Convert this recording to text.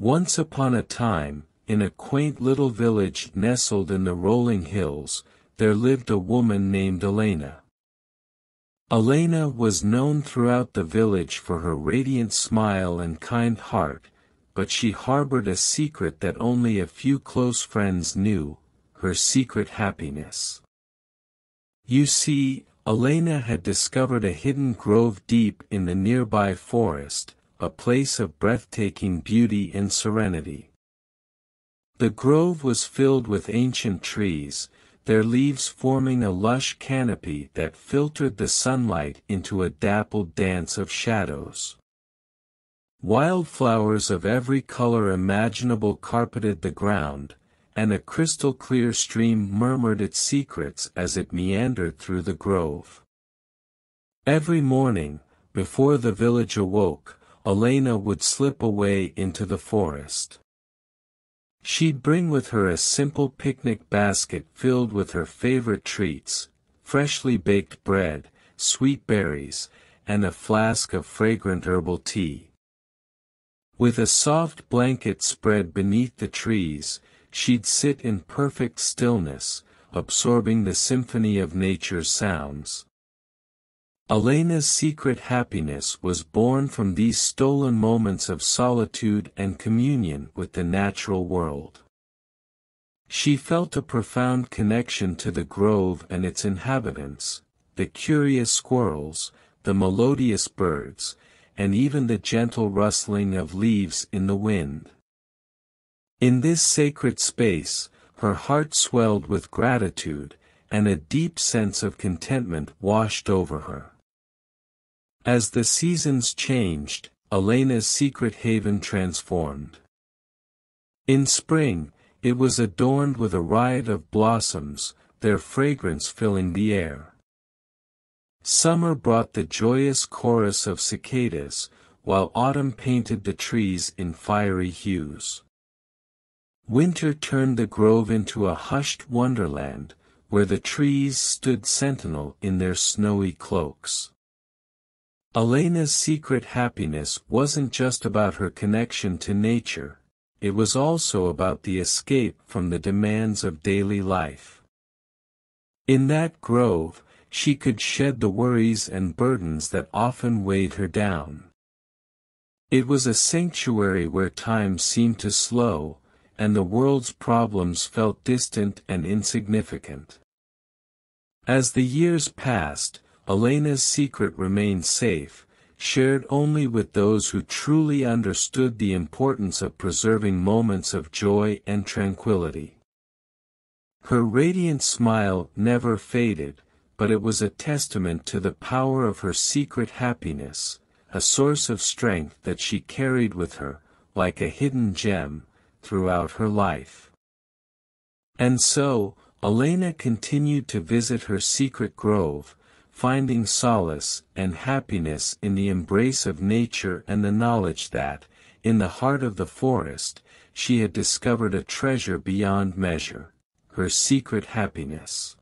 Once upon a time, in a quaint little village nestled in the rolling hills, there lived a woman named Elena. Elena was known throughout the village for her radiant smile and kind heart, but she harbored a secret that only a few close friends knew, her secret happiness. You see, Elena had discovered a hidden grove deep in the nearby forest, a place of breathtaking beauty and serenity. The grove was filled with ancient trees, their leaves forming a lush canopy that filtered the sunlight into a dappled dance of shadows. Wildflowers of every color imaginable carpeted the ground, and a crystal-clear stream murmured its secrets as it meandered through the grove. Every morning, before the village awoke, Elena would slip away into the forest. She'd bring with her a simple picnic basket filled with her favorite treats, freshly baked bread, sweet berries, and a flask of fragrant herbal tea. With a soft blanket spread beneath the trees, she'd sit in perfect stillness, absorbing the symphony of nature's sounds. Elena's secret happiness was born from these stolen moments of solitude and communion with the natural world. She felt a profound connection to the grove and its inhabitants, the curious squirrels, the melodious birds, and even the gentle rustling of leaves in the wind. In this sacred space, her heart swelled with gratitude, and a deep sense of contentment washed over her. As the seasons changed, Elena's secret haven transformed. In spring, it was adorned with a riot of blossoms, their fragrance filling the air. Summer brought the joyous chorus of cicadas, while autumn painted the trees in fiery hues. Winter turned the grove into a hushed wonderland, where the trees stood sentinel in their snowy cloaks. Elena's secret happiness wasn't just about her connection to nature, it was also about the escape from the demands of daily life. In that grove, she could shed the worries and burdens that often weighed her down. It was a sanctuary where time seemed to slow, and the world's problems felt distant and insignificant. As the years passed, Elena's secret remained safe, shared only with those who truly understood the importance of preserving moments of joy and tranquility. Her radiant smile never faded, but it was a testament to the power of her secret happiness, a source of strength that she carried with her, like a hidden gem, throughout her life. And so, Elena continued to visit her secret grove, finding solace and happiness in the embrace of nature and the knowledge that, in the heart of the forest, she had discovered a treasure beyond measure, her secret happiness.